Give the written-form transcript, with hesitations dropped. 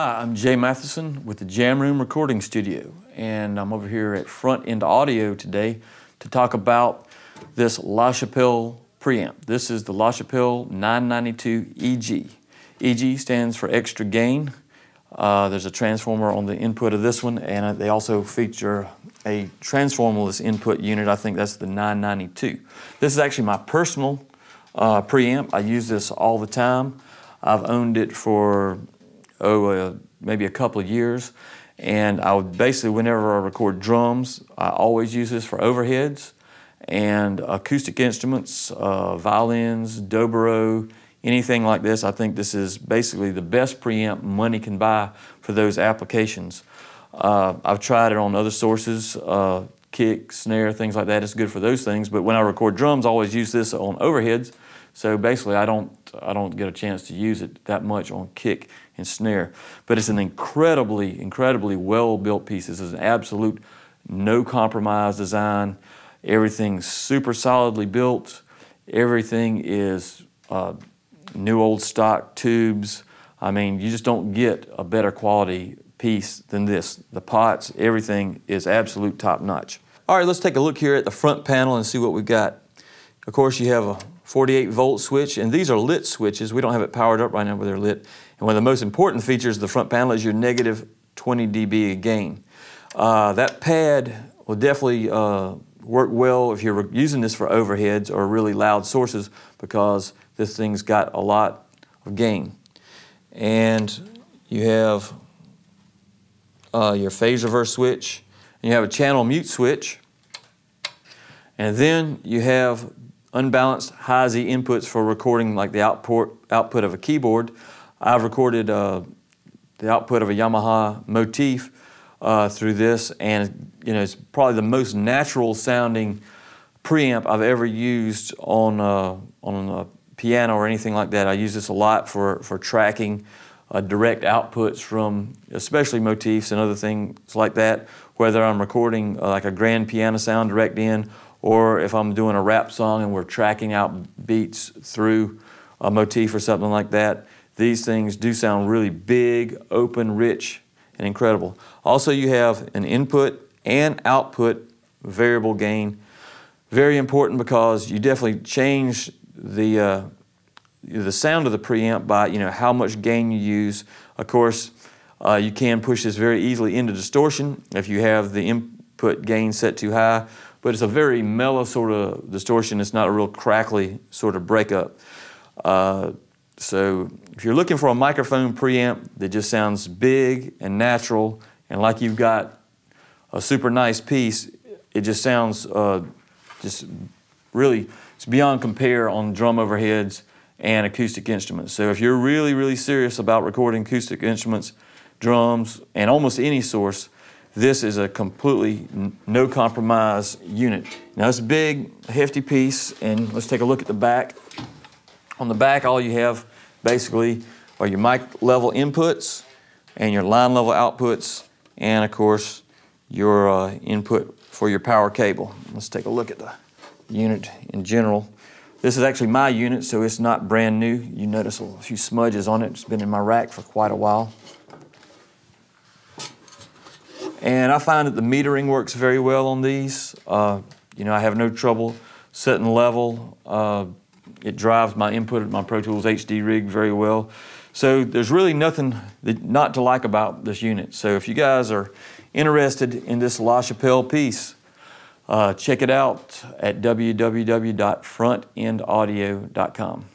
Hi, I'm Jay Matheson with the Jam Room Recording Studio, and I'm over here at Front End Audio today to talk about this LaChapell preamp. This is the LaChapell 992 EG. EG stands for extra gain. There's a transformer on the input of this one, and they also feature a transformerless input unit. I think that's the 992. This is actually my personal preamp. I use this all the time. I've owned it for maybe a couple of years, and I would basically, whenever I record drums, I always use this for overheads and acoustic instruments, violins, dobro, anything like this. I think this is basically the best preamp money can buy for those applications. I've tried it on other sources, kick, snare, things like that. It's good for those things, but when I record drums, I always use this on overheads. So basically, I don't get a chance to use it that much on kick and snare. But it's an incredibly well-built piece. This is an absolute no-compromise design. Everything's super solidly built. Everything is new old stock tubes. I mean, you just don't get a better quality piece than this. The pots, everything is absolute top-notch. All right, let's take a look here at the front panel and see what we've got. Of course, you have a 48-volt switch, and these are lit switches. We don't have it powered up right now, but they're lit. And one of the most important features of the front panel is your negative 20 dB gain. That pad will definitely work well if you're using this for overheads or really loud sources, because this thing's got a lot of gain. And you have your phase reverse switch, and you have a channel mute switch, and then you have unbalanced high Z inputs for recording, like the output of a keyboard. I've recorded the output of a Yamaha motif through this, and you know, it's probably the most natural sounding preamp I've ever used on a piano or anything like that. I use this a lot for tracking direct outputs from especially motifs and other things like that, whether I'm recording like a grand piano sound direct in, or if I'm doing a rap song and we're tracking out beats through a motif or something like that. These things do sound really big, open, rich, and incredible. Also, you have an input and output variable gain. Very important, because you definitely change the sound of the preamp by, you know, how much gain you use. Of course, you can push this very easily into distortion if you have the input gain set too high, but it's a very mellow sort of distortion. It's not a real crackly sort of breakup. So if you're looking for a microphone preamp that just sounds big and natural, and like you've got a super nice piece, it just sounds just really, it's beyond compare on drum overheads and acoustic instruments. So if you're really serious about recording acoustic instruments, drums, and almost any source, this is a completely no-compromise unit. Now, it's a big, hefty piece, and let's take a look at the back. On the back, all you have basically are your mic-level inputs and your line-level outputs, and, of course, your input for your power cable. Let's take a look at the unit in general. This is actually my unit, so it's not brand new. You notice a few smudges on it. It's been in my rack for quite a while. And I find that the metering works very well on these. You know, I have no trouble setting level. It drives my input at my Pro Tools HD rig very well. So there's really nothing not to like about this unit. So if you guys are interested in this LaChapell piece, check it out at www.frontendaudio.com.